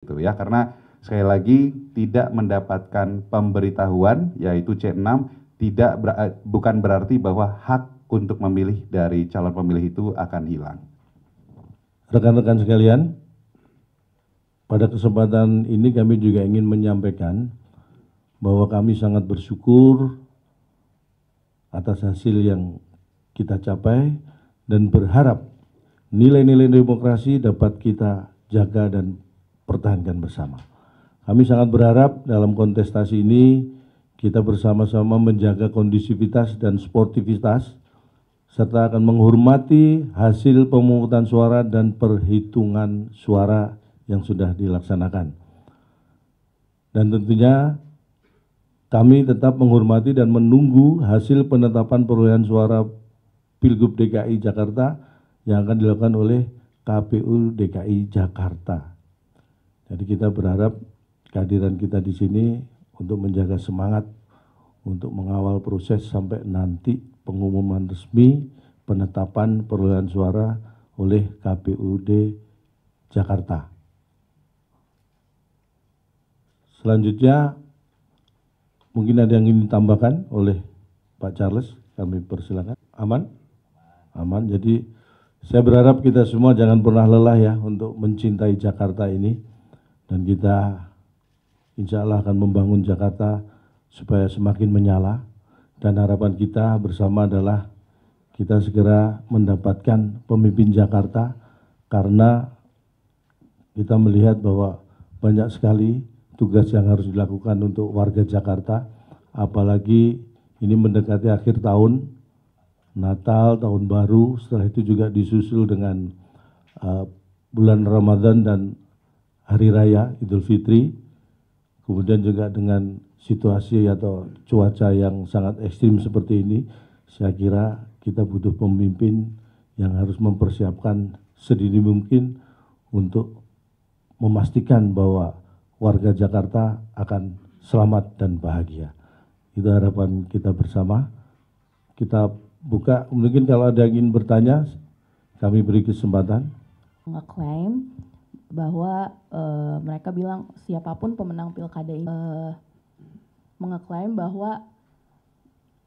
Itu ya, karena sekali lagi tidak mendapatkan pemberitahuan, yaitu C6, bukan berarti bahwa hak untuk memilih dari calon pemilih itu akan hilang. Rekan-rekan sekalian, pada kesempatan ini kami juga ingin menyampaikan bahwa kami sangat bersyukur atas hasil yang kita capai dan berharap nilai-nilai demokrasi dapat kita jaga dan pertahankan bersama. Kami sangat berharap dalam kontestasi ini kita bersama-sama menjaga kondusivitas dan sportivitas serta akan menghormati hasil pemungutan suara dan perhitungan suara yang sudah dilaksanakan. Dan tentunya kami tetap menghormati dan menunggu hasil penetapan perolehan suara Pilgub DKI Jakarta yang akan dilakukan oleh KPU DKI Jakarta. Jadi kita berharap kehadiran kita di sini untuk menjaga semangat, untuk mengawal proses sampai nanti pengumuman resmi penetapan perolehan suara oleh KPUD Jakarta. Selanjutnya, mungkin ada yang ingin ditambahkan oleh Pak Charles, kami persilakan. Aman? Aman, jadi saya berharap kita semua jangan pernah lelah ya untuk mencintai Jakarta ini. Dan kita insya Allah akan membangun Jakarta supaya semakin menyala. Dan harapan kita bersama adalah kita segera mendapatkan pemimpin Jakarta, karena kita melihat bahwa banyak sekali tugas yang harus dilakukan untuk warga Jakarta. Apalagi ini mendekati akhir tahun, Natal, Tahun Baru, setelah itu juga disusul dengan bulan Ramadan dan Hari Raya Idul Fitri, kemudian juga dengan situasi atau cuaca yang sangat ekstrim seperti ini, saya kira kita butuh pemimpin yang harus mempersiapkan sedini mungkin untuk memastikan bahwa warga Jakarta akan selamat dan bahagia. Itu harapan kita bersama. Kita buka, mungkin kalau ada yang ingin bertanya, kami beri kesempatan. Mengklaim bahwa mereka bilang siapapun pemenang pilkada ini mengeklaim bahwa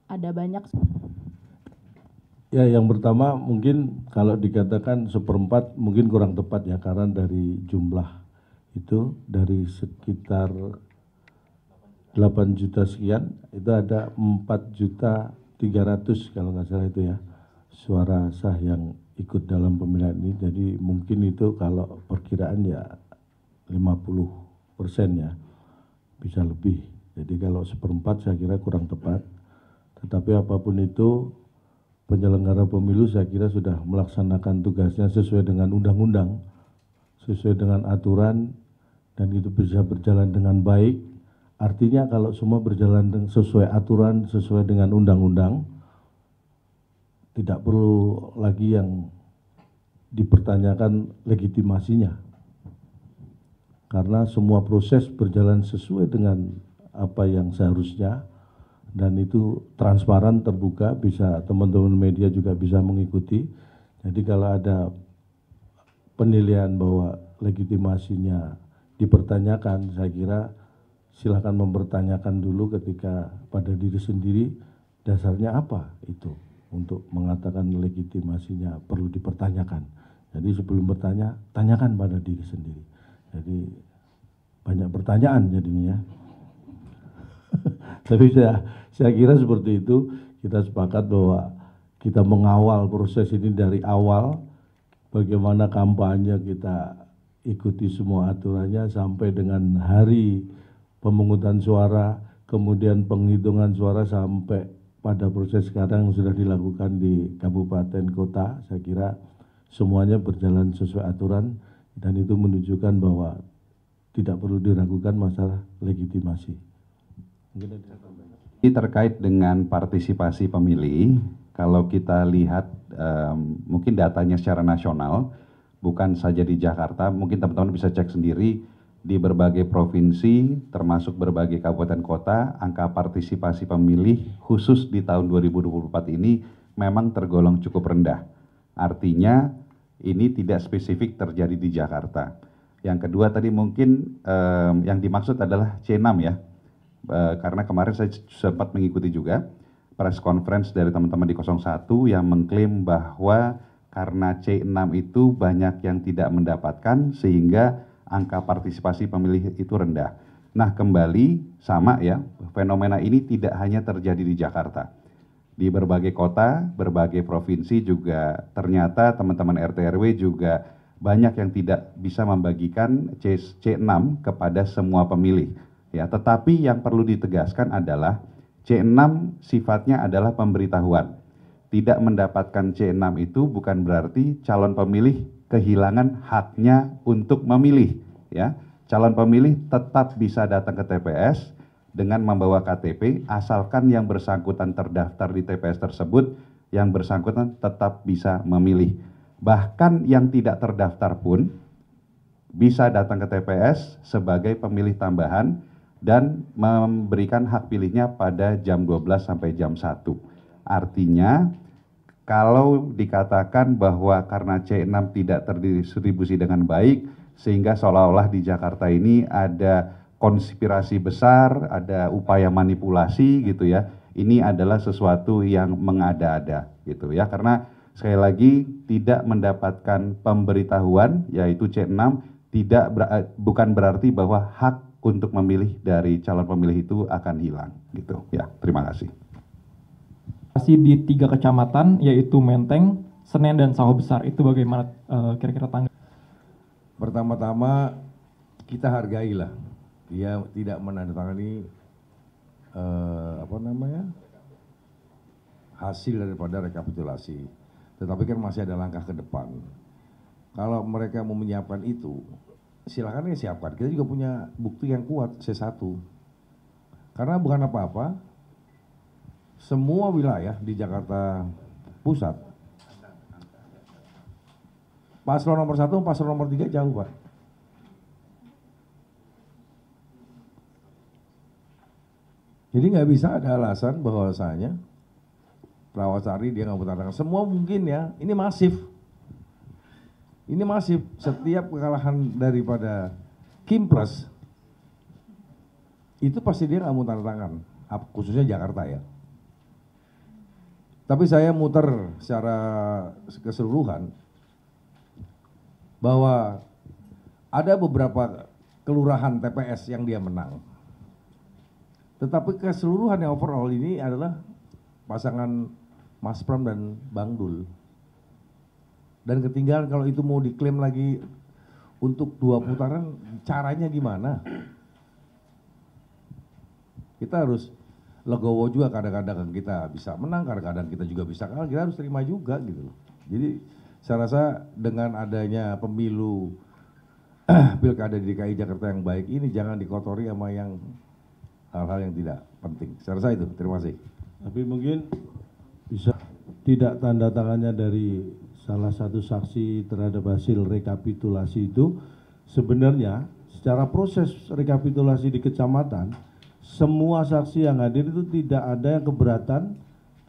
ada banyak. Ya, yang pertama mungkin kalau dikatakan seperempat mungkin kurang tepat ya, karena dari jumlah itu dari sekitar 8 juta sekian itu ada 4.300.000 kalau nggak salah itu ya suara sah yang ikut dalam pemilihan ini. Jadi mungkin itu kalau perkiraan ya 50% ya, bisa lebih. Jadi kalau seperempat saya kira kurang tepat. Tetapi apapun itu penyelenggara pemilu saya kira sudah melaksanakan tugasnya sesuai dengan undang-undang, sesuai dengan aturan, dan itu bisa berjalan dengan baik. Artinya kalau semua berjalan sesuai aturan, sesuai dengan undang-undang, tidak perlu lagi yang dipertanyakan legitimasinya, karena semua proses berjalan sesuai dengan apa yang seharusnya, dan itu transparan, terbuka, bisa teman-teman media juga bisa mengikuti. Jadi kalau ada penilaian bahwa legitimasinya dipertanyakan, saya kira silahkan mempertanyakan dulu ketika pada diri sendiri, dasarnya apa itu untuk mengatakan legitimasinya perlu dipertanyakan. Jadi sebelum bertanya, tanyakan pada diri sendiri. Jadi banyak pertanyaan jadinya. Tapi saya kira seperti itu. Kita sepakat bahwa kita mengawal proses ini dari awal, bagaimana kampanye kita ikuti semua aturannya sampai dengan hari pemungutan suara, kemudian penghitungan suara sampai pada proses sekarang yang sudah dilakukan di kabupaten kota. Saya kira semuanya berjalan sesuai aturan, dan itu menunjukkan bahwa tidak perlu diragukan masalah legitimasi. Ini terkait dengan partisipasi pemilih. Kalau kita lihat mungkin datanya secara nasional, bukan saja di Jakarta, mungkin teman-teman bisa cek sendiri di berbagai provinsi, termasuk berbagai kabupaten kota, angka partisipasi pemilih khusus di tahun 2024 ini memang tergolong cukup rendah. Artinya ini tidak spesifik terjadi di Jakarta. Yang kedua tadi mungkin yang dimaksud adalah C6 ya, karena kemarin saya sempat mengikuti juga press conference dari teman-teman di 01 yang mengklaim bahwa karena C6 itu banyak yang tidak mendapatkan sehingga angka partisipasi pemilih itu rendah. Nah kembali sama ya, fenomena ini tidak hanya terjadi di Jakarta. Di berbagai kota, berbagai provinsi juga ternyata teman-teman RT RW juga banyak yang tidak bisa membagikan C6 kepada semua pemilih. Ya, tetapi yang perlu ditegaskan adalah C6 sifatnya adalah pemberitahuan. Tidak mendapatkan C6 itu bukan berarti calon pemilih kehilangan haknya untuk memilih. Ya, calon pemilih tetap bisa datang ke TPS dengan membawa KTP, asalkan yang bersangkutan terdaftar di TPS tersebut, yang bersangkutan tetap bisa memilih. Bahkan yang tidak terdaftar pun bisa datang ke TPS sebagai pemilih tambahan dan memberikan hak pilihnya pada jam 12 sampai jam 1. Artinya, kalau dikatakan bahwa karena C6 tidak terdistribusi dengan baik, sehingga seolah-olah di Jakarta ini ada konspirasi besar, ada upaya manipulasi gitu ya, ini adalah sesuatu yang mengada-ada gitu ya, karena sekali lagi tidak mendapatkan pemberitahuan, yaitu C6, bukan berarti bahwa hak untuk memilih dari calon pemilih itu akan hilang gitu. Ya, terima kasih. Masih di 3 kecamatan yaitu Menteng, Senen dan Sawah Besar. Itu bagaimana kira-kira tanggapan? Pertama-tama kita hargailah dia tidak menandatangani hasil daripada rekapitulasi. Tetapi kan masih ada langkah ke depan. Kalau mereka mau menyiapkan itu, silakan ya siapkan. Kita juga punya bukti yang kuat, C1. Karena bukan apa-apa, semua wilayah di Jakarta Pusat, paslon nomor 1, paslon nomor 3 jauh, Pak. Jadi nggak bisa ada alasan bahwasanya Prawasari dia nggak bertandang. Semua mungkin ya, ini masif. Ini masif. Setiap kekalahan daripada Kim Plus itu pasti dia nggak mau tanda tangan, khususnya Jakarta ya. Tapi saya muter secara keseluruhan bahwa ada beberapa kelurahan TPS yang dia menang. Tetapi keseluruhan yang overall ini adalah pasangan Mas Pram dan Bang Dul. Dan ketinggalan kalau itu mau diklaim lagi untuk 2 putaran, caranya gimana? Kita harus legowo juga, kadang-kadang kita bisa menang, kadang-kadang kita juga bisa kalah, kita harus terima juga gitu. Jadi saya rasa dengan adanya pemilu Pilkada DKI Jakarta yang baik ini, jangan dikotori sama yang hal-hal yang tidak penting. Saya rasa itu, terima kasih. Tapi mungkin bisa tidak tanda tangannya dari salah satu saksi terhadap hasil rekapitulasi itu. Sebenarnya secara proses rekapitulasi di kecamatan, semua saksi yang hadir itu tidak ada yang keberatan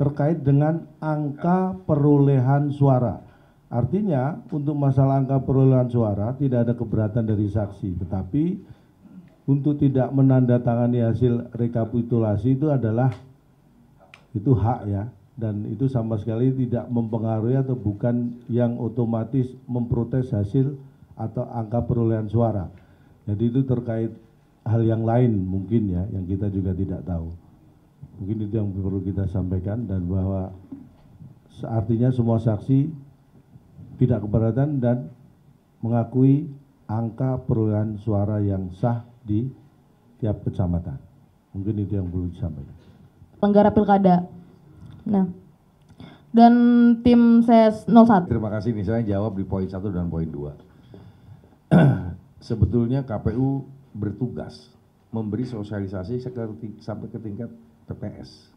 terkait dengan angka perolehan suara. Artinya untuk masalah angka perolehan suara tidak ada keberatan dari saksi. Tetapi untuk tidak menandatangani hasil rekapitulasi itu adalah itu hak ya, dan itu sama sekali tidak mempengaruhi atau bukan yang otomatis memprotes hasil atau angka perolehan suara. Jadi itu terkait hal yang lain mungkin ya, yang kita juga tidak tahu. Mungkin itu yang perlu kita sampaikan, dan bahwa artinya semua saksi tidak keberatan dan mengakui angka perolehan suara yang sah di tiap kecamatan. Mungkin itu yang perlu disampaikan. Penyelenggara pilkada. Nah, dan tim saya 01. Terima kasih, ini saya jawab di poin 1 dan poin 2. Sebetulnya KPU bertugas memberi sosialisasi sampai ke tingkat TPS.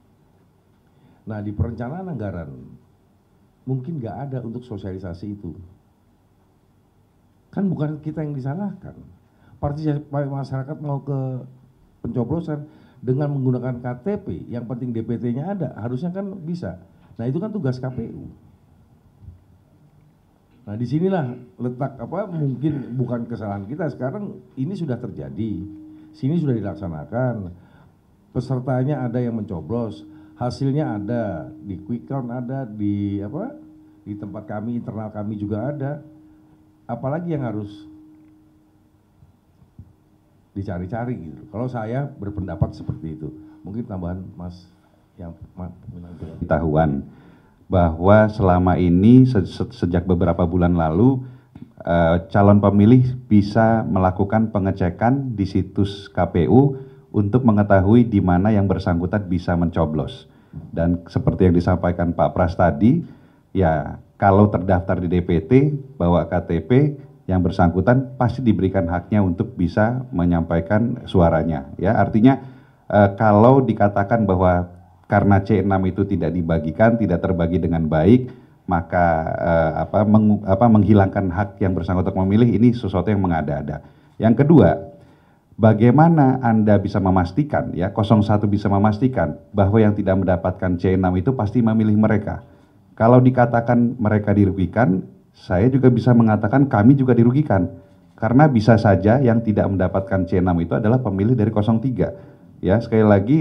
Nah, di perencanaan anggaran mungkin nggak ada untuk sosialisasi itu. Kan bukan kita yang disalahkan. Partisipasi masyarakat mau ke pencoblosan dengan menggunakan KTP, yang penting DPT-nya ada, harusnya kan bisa. Nah itu kan tugas KPU. Nah, disinilah letak apa mungkin bukan kesalahan kita. Sekarang ini sudah terjadi, sini sudah dilaksanakan, pesertanya ada yang mencoblos, hasilnya ada di quick count, ada di apa di tempat kami, internal kami juga ada. Apalagi yang harus dicari-cari gitu. Kalau saya berpendapat seperti itu, mungkin tambahan Mas yang pengetahuan bahwa selama ini sejak beberapa bulan lalu calon pemilih bisa melakukan pengecekan di situs KPU untuk mengetahui di mana yang bersangkutan bisa mencoblos. Dan seperti yang disampaikan Pak Pras tadi, ya kalau terdaftar di DPT, bawa KTP, yang bersangkutan pasti diberikan haknya untuk bisa menyampaikan suaranya. Ya, artinya kalau dikatakan bahwa karena C6 itu tidak dibagikan, tidak terbagi dengan baik, maka menghilangkan hak yang bersangkutan memilih ini sesuatu yang mengada-ada. Yang kedua, bagaimana Anda bisa memastikan, ya 01 bisa memastikan bahwa yang tidak mendapatkan C6 itu pasti memilih mereka. Kalau dikatakan mereka dirugikan, saya juga bisa mengatakan kami juga dirugikan. Karena bisa saja yang tidak mendapatkan C6 itu adalah pemilih dari 03. Ya, sekali lagi,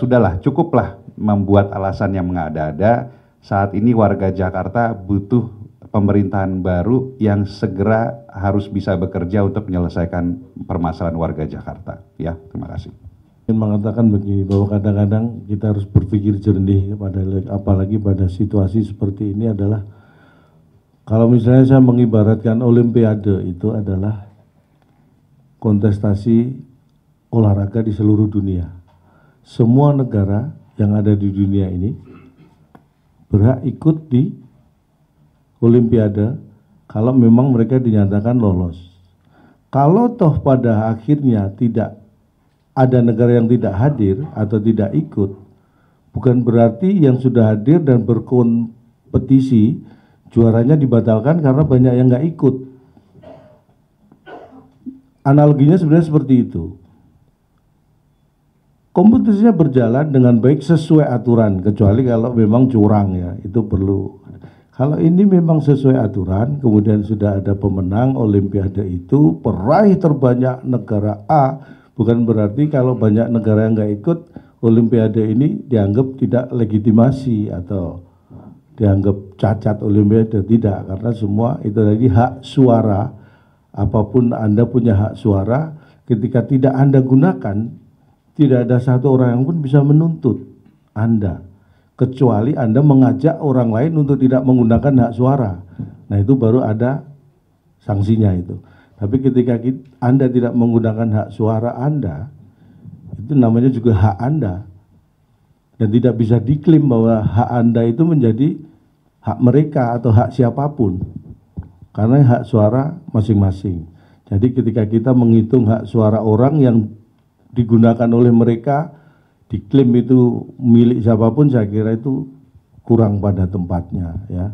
sudahlah, cukuplah membuat alasan yang mengada-ada. Saat ini warga Jakarta butuh pemerintahan baru yang segera harus bisa bekerja untuk menyelesaikan permasalahan warga Jakarta. Ya, terima kasih. Ingin mengatakan begini, bahwa kadang-kadang kita harus berpikir jernih, apalagi pada situasi seperti ini adalah, kalau misalnya saya mengibaratkan Olimpiade itu adalah kontestasi olahraga di seluruh dunia. Semua negara yang ada di dunia ini berhak ikut di Olimpiade kalau memang mereka dinyatakan lolos. Kalau toh pada akhirnya tidak ada negara yang tidak hadir atau tidak ikut, bukan berarti yang sudah hadir dan berkompetisi juaranya dibatalkan karena banyak yang nggak ikut. Analoginya sebenarnya seperti itu. Kompetisinya berjalan dengan baik sesuai aturan, kecuali kalau memang curang ya, itu perlu. Kalau ini memang sesuai aturan, kemudian sudah ada pemenang Olimpiade itu, peraih terbanyak negara A, bukan berarti kalau banyak negara yang nggak ikut, Olimpiade ini dianggap tidak legitimasi atau dianggap cacat Olimpiade, tidak. Karena semua itu tadi hak suara, apapun Anda punya hak suara, ketika tidak Anda gunakan, tidak ada satu orang yang pun bisa menuntut Anda, kecuali Anda mengajak orang lain untuk tidak menggunakan hak suara. Nah, itu baru ada sanksinya itu. Tapi ketika Anda tidak menggunakan hak suara Anda, itu namanya juga hak Anda. Dan tidak bisa diklaim bahwa hak Anda itu menjadi hak mereka atau hak siapapun. Karena hak suara masing-masing. Jadi ketika kita menghitung hak suara orang yang digunakan oleh mereka, diklaim itu milik siapapun, saya kira itu kurang pada tempatnya ya.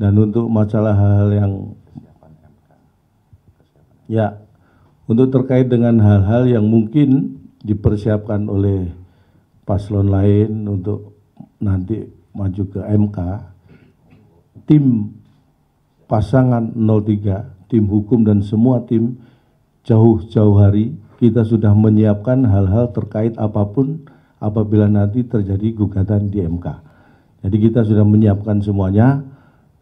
Dan untuk masalah hal-hal yang ya, untuk terkait dengan hal-hal yang mungkin dipersiapkan oleh paslon lain untuk nanti maju ke MK, tim pasangan 03, tim hukum dan semua tim jauh-jauh hari kita sudah menyiapkan hal-hal terkait apapun apabila nanti terjadi gugatan di MK. Jadi kita sudah menyiapkan semuanya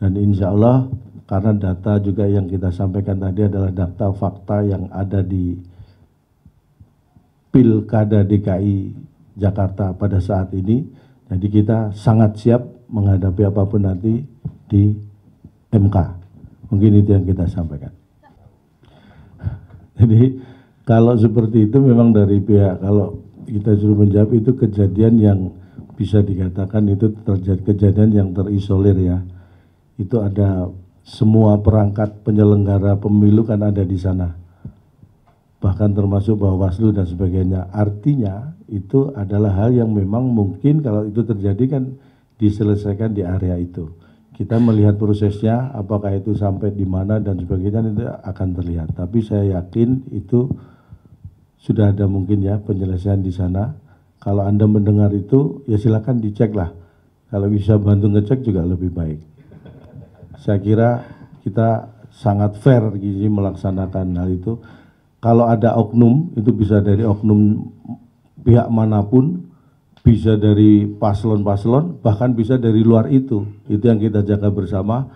dan insya Allah karena data juga yang kita sampaikan tadi adalah data fakta yang ada di Pilkada DKI Jakarta pada saat ini. Jadi kita sangat siap menghadapi apapun nanti di MK. Mungkin itu yang kita sampaikan. Jadi kalau seperti itu memang dari pihak, kalau kita suruh menjawab itu kejadian yang bisa dikatakan itu terjadi kejadian yang terisolir ya. Itu ada semua perangkat penyelenggara pemilu kan ada di sana. Bahkan termasuk Bawaslu dan sebagainya. Artinya itu adalah hal yang memang mungkin kalau itu terjadi kan diselesaikan di area itu. Kita melihat prosesnya, apakah itu sampai di mana dan sebagainya itu akan terlihat. Tapi saya yakin itu sudah ada mungkin ya penyelesaian di sana. Kalau Anda mendengar itu, ya silakan dicek lah. Kalau bisa bantu ngecek juga lebih baik. saya kira kita sangat fair gizi melaksanakan hal itu. Kalau ada oknum, itu bisa dari oknum pihak manapun, bisa dari paslon-paslon, bahkan bisa dari luar itu. Itu yang kita jaga bersama,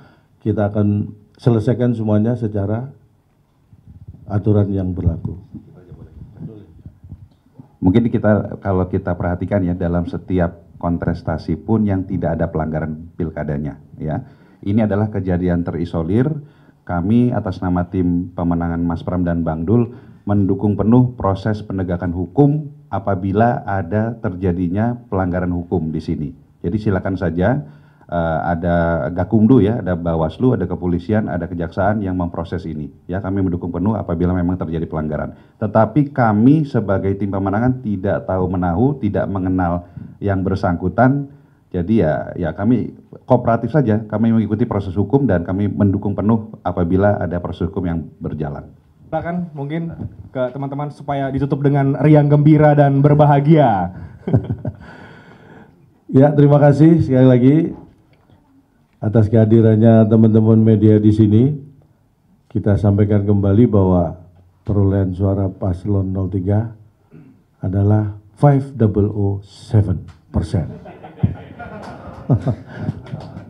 kita akan selesaikan semuanya secara aturan yang berlaku. Mungkin kita, kalau kita perhatikan ya, dalam setiap kontestasi pun yang tidak ada pelanggaran pilkadanya ya. Ini adalah kejadian terisolir. Kami atas nama tim pemenangan Mas Pram dan Bang Dul mendukung penuh proses penegakan hukum apabila ada terjadinya pelanggaran hukum di sini. Jadi silakan saja, ada Gakumdu ya, ada Bawaslu, ada kepolisian, ada kejaksaan yang memproses ini. Ya, kami mendukung penuh apabila memang terjadi pelanggaran. Tetapi kami sebagai tim pemenangan tidak tahu menahu, tidak mengenal yang bersangkutan. Jadi ya kami kooperatif saja, kami mengikuti proses hukum dan kami mendukung penuh apabila ada proses hukum yang berjalan. Silakan mungkin ke teman-teman supaya ditutup dengan riang gembira dan berbahagia. Ya, terima kasih sekali lagi atas kehadirannya teman-teman media di sini. Kita sampaikan kembali bahwa perolehan suara paslon 03 adalah 5007%.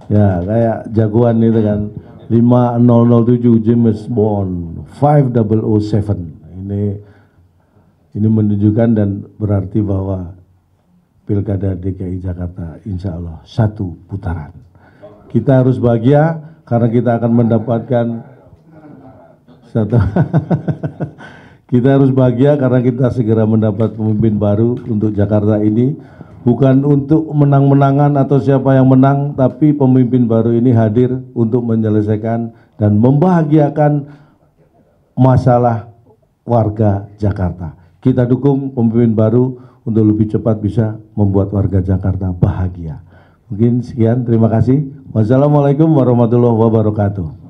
Ya, kayak jagoan itu kan, 5007 James Bond, 5007. Ini menunjukkan dan berarti bahwa Pilkada DKI Jakarta insya Allah satu putaran. Kita harus bahagia karena kita akan mendapatkan satu. Kita harus bahagia karena kita segera mendapat pemimpin baru untuk Jakarta ini. Bukan untuk menang-menangan atau siapa yang menang, tapi pemimpin baru ini hadir untuk menyelesaikan dan membahagiakan masalah warga Jakarta. Kita dukung pemimpin baru untuk lebih cepat bisa membuat warga Jakarta bahagia. Mungkin sekian, terima kasih. Wassalamualaikum warahmatullahi wabarakatuh.